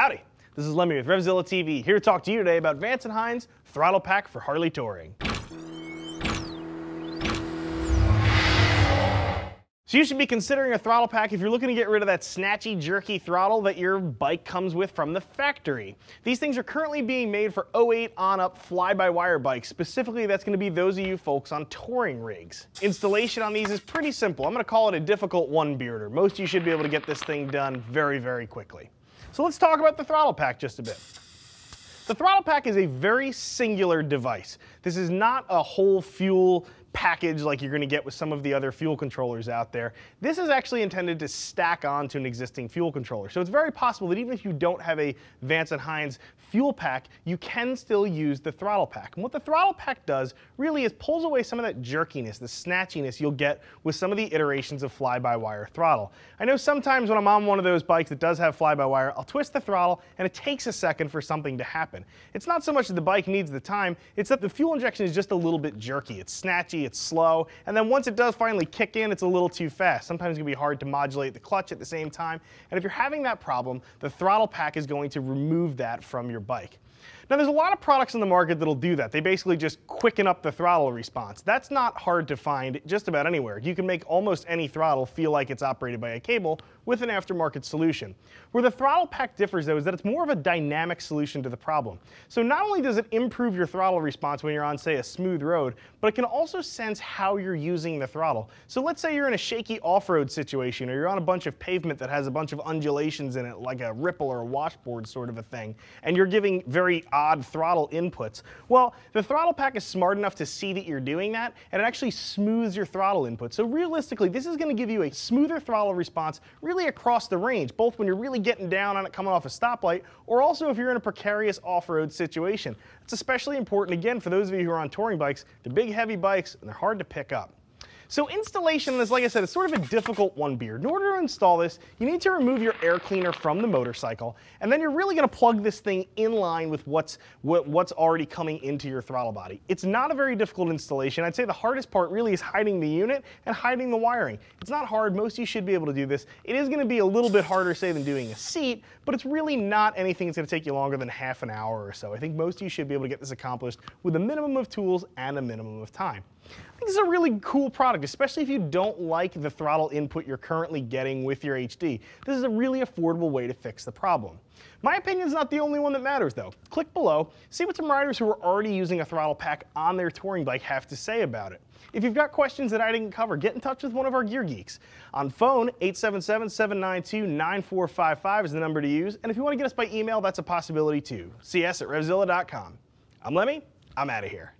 Howdy, this is Lemmy with RevZilla TV, here to talk to you today about Vance & Hines Throttlepak for Harley touring. So you should be considering a throttle pack if you're looking to get rid of that snatchy, jerky throttle that your bike comes with from the factory. These things are currently being made for 08 on up fly-by-wire bikes. Specifically, that's going to be those of you folks on touring rigs. Installation on these is pretty simple. I'm going to call it a difficult one-bearder. Most of you should be able to get this thing done very, very quickly. So let's talk about the throttle pack just a bit. The throttle pack is a very singular device. This is not a whole fuel package like you're going to get with some of the other fuel controllers out there. This is actually intended to stack onto an existing fuel controller. So it's very possible that even if you don't have a Vance & Hines fuel pack, you can still use the throttle pack. And what the throttle pack does really is pulls away some of that jerkiness, the snatchiness you'll get with some of the iterations of fly-by-wire throttle. I know sometimes when I'm on one of those bikes that does have fly-by-wire, I'll twist the throttle and it takes a second for something to happen. It's not so much that the bike needs the time, it's that the fuel injection is just a little bit jerky. It's snatchy, it's slow, and then once it does finally kick in, it's a little too fast. Sometimes it can be hard to modulate the clutch at the same time, and if you're having that problem, the throttle pack is going to remove that from your bike. Now there's a lot of products in the market that'll do that. They basically just quicken up the throttle response. That's not hard to find just about anywhere. You can make almost any throttle feel like it's operated by a cable with an aftermarket solution. Where the throttle pack differs though is that it's more of a dynamic solution to the problem. So not only does it improve your throttle response when you're on, say, a smooth road, but it can also sense how you're using the throttle. So let's say you're in a shaky off-road situation or you're on a bunch of pavement that has a bunch of undulations in it like a ripple or a washboard sort of a thing, and you're giving very odd throttle inputs. Well, the throttle pack is smart enough to see that you're doing that, and it actually smooths your throttle input. So realistically, this is going to give you a smoother throttle response really across the range, both when you're really getting down on it coming off a stoplight, or also if you're in a precarious off-road situation. It's especially important, again, for those of you who are on touring bikes. They're big, heavy bikes, and they're hard to pick up. So installation is, like I said, it's sort of a difficult one-beard. In order to install this, you need to remove your air cleaner from the motorcycle, and then you're really going to plug this thing in line with what's already coming into your throttle body. It's not a very difficult installation. I'd say the hardest part really is hiding the unit and hiding the wiring. It's not hard. Most of you should be able to do this. It is going to be a little bit harder, say, than doing a seat, but it's really not anything that's going to take you longer than half an hour or so. I think most of you should be able to get this accomplished with a minimum of tools and a minimum of time. I think this is a really cool product, especially if you don't like the throttle input you're currently getting with your HD. This is a really affordable way to fix the problem. My opinion is not the only one that matters though. Click below, see what some riders who are already using a throttle pack on their touring bike have to say about it. If you've got questions that I didn't cover, get in touch with one of our gear geeks. On phone, 877-792-9455 is the number to use, and if you want to get us by email, that's a possibility too. CS@revzilla.com. I'm Lemmy, I'm out of here.